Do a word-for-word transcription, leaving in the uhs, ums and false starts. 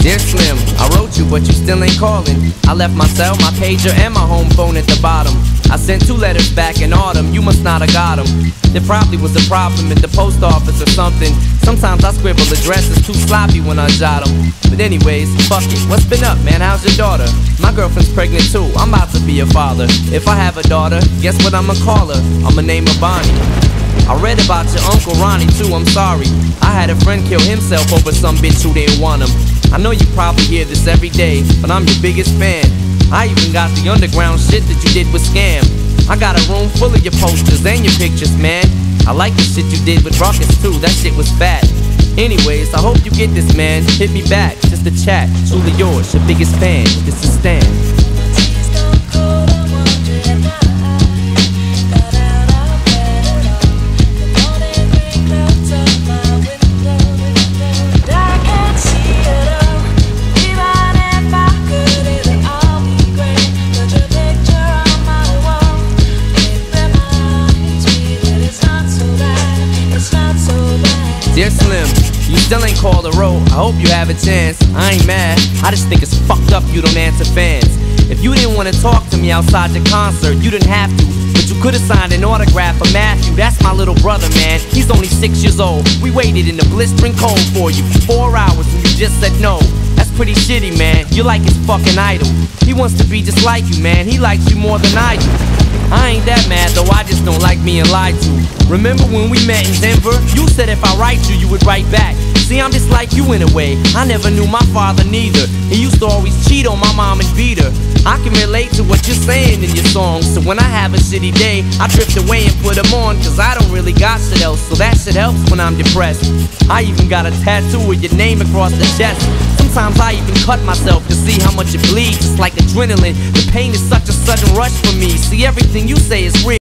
Dear Slim, I wrote you, but you still ain't calling. I left my cell, my pager, and my home phone at the bottom. I sent two letters back in autumn, you must not have got them. There probably was a problem at the post office or something. Sometimes I scribble addresses too sloppy when I jot them. But anyways, fuck it, what's been up, man, how's your daughter? My girlfriend's pregnant too, I'm about to be a father. If I have a daughter, guess what I'ma call her? I'ma name her Bonnie. I read about your Uncle Ronnie too, I'm sorry. I had a friend kill himself over some bitch who didn't want him. I know you probably hear this every day, but I'm your biggest fan. I even got the underground shit that you did with Scam. I got a room full of your posters and your pictures, man. I like the shit you did with Ruckus too, that shit was bad. Anyways, I hope you get this, man. Hit me back, just a chat. Truly yours, your biggest fan. This is Stan. Dear Slim, you still ain't called a roll. I hope you have a chance. I ain't mad, I just think it's fucked up you don't answer fans. If you didn't want to talk to me outside the concert, you didn't have to. But you could have signed an autograph for Matthew. That's my little brother, man, he's only six years old. We waited in the blistering cold for you for four hours and you just said no. That's pretty shitty, man, you're like his fucking idol. He wants to be just like you, man, he likes you more than I do. I ain't that mad, though I just don't like being lied to. Remember when we met in Denver? You said if I write you, you would write back. See, I'm just like you in a way. I never knew my father neither. He used to always cheat on my mom and beat her. I can relate to what you're saying in your songs. So when I have a shitty day, I drift away and put them on, cause I don't really got shit else. So that shit helps when I'm depressed. I even got a tattoo with your name across the chest. Sometimes I even cut myself to see how much it bleeds. It's like adrenaline, the pain is such a sudden rush for me. See, everything you say is real.